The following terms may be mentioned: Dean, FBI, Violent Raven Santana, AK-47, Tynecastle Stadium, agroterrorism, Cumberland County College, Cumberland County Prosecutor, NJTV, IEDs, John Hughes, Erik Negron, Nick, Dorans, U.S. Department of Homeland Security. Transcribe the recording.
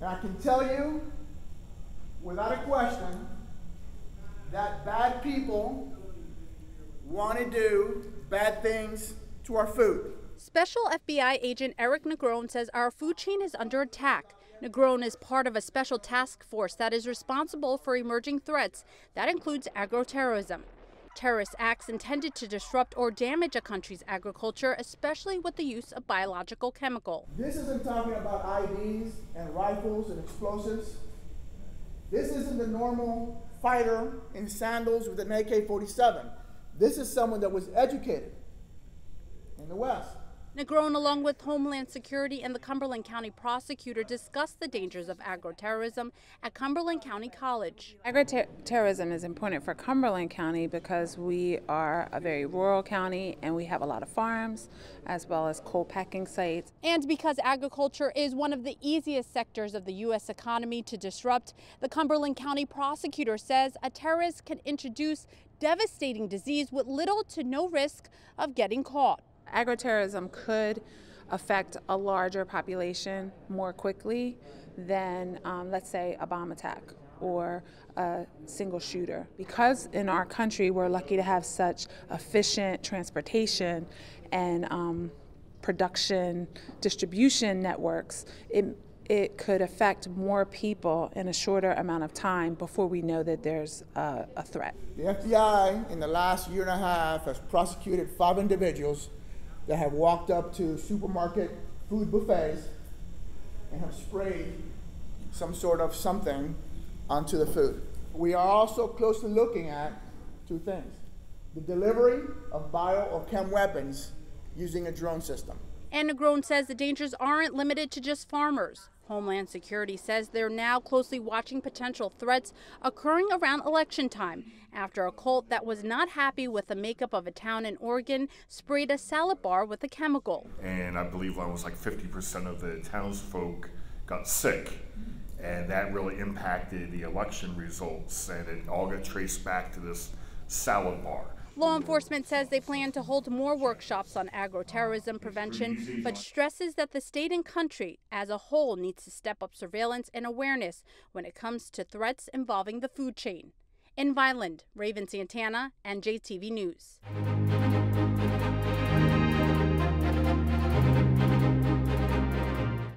And I can tell you, without a question, that bad people want to do bad things to our food. Special FBI agent Erik Negron says our food chain is under attack. Negron is part of a special task force that is responsible for emerging threats. That includes agroterrorism. Terrorist acts intended to disrupt or damage a country's agriculture, especially with the use of biological chemical. This isn't talking about IEDs and rifles and explosives. This isn't the normal fighter in sandals with an AK-47. This is someone that was educated in the West. Negron, along with Homeland Security and the Cumberland County Prosecutor, discussed the dangers of agroterrorism at Cumberland County College. Agroterrorism is important for Cumberland County because we are a very rural county and we have a lot of farms as well as coal packing sites. And because agriculture is one of the easiest sectors of the U.S. economy to disrupt, the Cumberland County Prosecutor says a terrorist can introduce devastating disease with little to no risk of getting caught. Agroterrorism could affect a larger population more quickly than, let's say, a bomb attack or a single shooter. Because in our country we're lucky to have such efficient transportation and production distribution networks, it could affect more people in a shorter amount of time before we know that there's a threat. The FBI in the last year and a half has prosecuted 5 individuals that have walked up to supermarket food buffets and have sprayed some sort of something onto the food. We are also closely looking at 2 things: the delivery of bio or chem weapons using a drone system. And Negron says the dangers aren't limited to just farmers. Homeland Security says they're now closely watching potential threats occurring around election time after a cult that was not happy with the makeup of a town in Oregon sprayed a salad bar with a chemical. And I believe almost like 50% of the townsfolk got sick, and that really impacted the election results, and it all got traced back to this salad bar. Law enforcement says they plan to hold more workshops on agroterrorism prevention, but stresses that the state and country as a whole needs to step up surveillance and awareness when it comes to threats involving the food chain. In Violent, Raven Santana, NJTV News.